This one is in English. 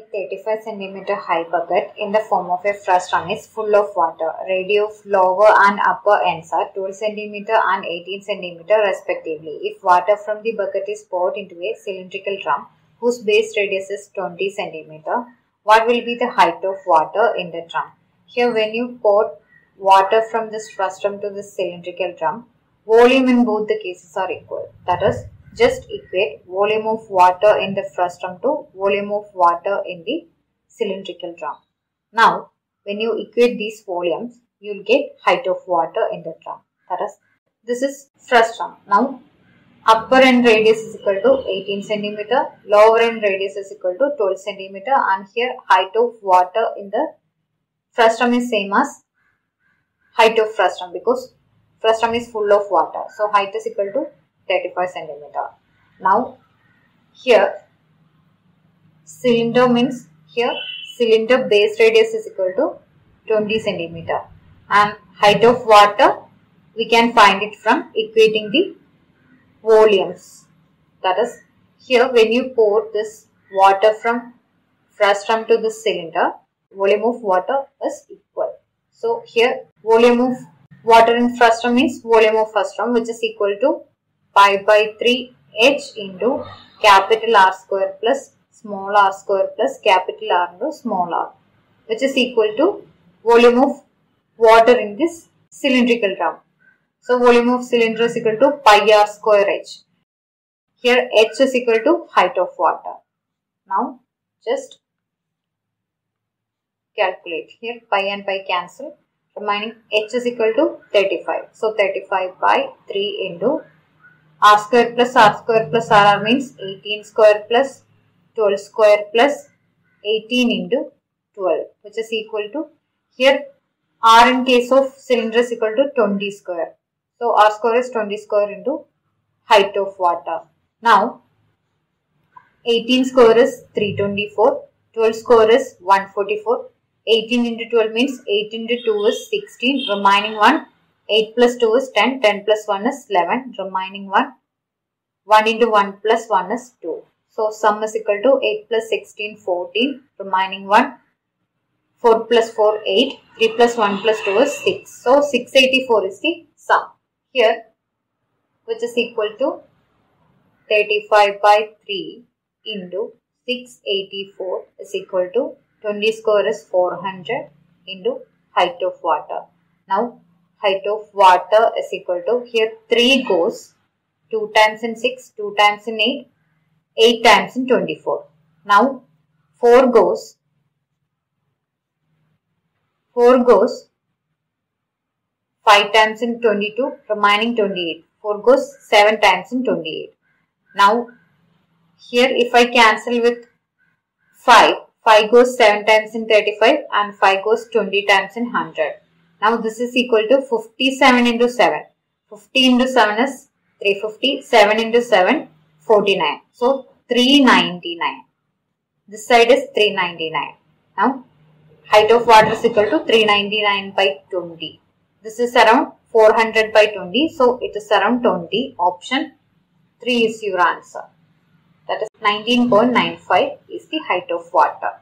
a 35 cm high bucket in the form of a flush run is full of water. Radii of lower and upper ends are 12 cm and 18 cm respectively. If water from the bucket is poured into a cylindrical drum whose base radius is 20 cm, what will be the height of water in the drum? Here, when you pour water from this flush drum to the cylindrical drum, volume in both the cases are equal. That is, just equate volume of water in the flush drum to volume of water in the cylindrical drum. Now, when you equate these volumes, you will get height of water in the drum. That is, this is flush drum. Now, upper end radius is equal to 18 cm, lower end radius is equal to 12 cm, and here height of water in the flush drum is same as height of flush drum because flush drum is full of water. So, height is equal to 35 centimeter. Now, here cylinder means here cylinder base radius is equal to 20 centimeter, and height of water we can find it from equating the volumes. That is, here when you pour this water from flush drum to the cylinder, volume of water is equal. So, here volume of water in flush drum is volume of flush drum, which is equal to pi by 3 h into capital R square plus small r square plus capital R into small r, which is equal to volume of water in this cylindrical drum. So, volume of cylinder is equal to pi r square h. Here h is equal to height of water. Now, just calculate here, pi and pi cancel, remaining h is equal to 35. So, 35 by 3 into r square plus r square plus r means 18 square plus 12 square plus 18 into 12, which is equal to, here r in case of cylinder is equal to 20 square. So, r square is 20 square into height of water. Now, 18 square is 324, 12 square is 144, 18 into 12 means 8 into 2 is 16, remaining 1. 8 plus 2 is 10, 10 plus 1 is 11, remaining 1, 1 into 1 plus 1 is 2. So, sum is equal to 8 plus 16, 14, remaining 1, 4 plus 4, 8, 3 plus 1 plus 2 is 6. So, 684 is the sum here, which is equal to 35 by 3 into 684 is equal to 20 square is 400 into height of water. Now, height of water is equal to, here 3 goes 2 times in 6, 2 times in 8, 8 times in 24. Now, 4 goes 5 times in 22, remaining 28. 4 goes 7 times in 28. Now, here if I cancel with 5, 5 goes 7 times in 35 and 5 goes 20 times in 100. Now, this is equal to 57 into 7. 50 into 7 is 350. 7 into 7, 49. So, 399. This side is 399. Now, height of water is equal to 399 by 20. This is around 400 by 20. So, it is around 20. Option 3 is your answer. That is 19.95 is the height of water.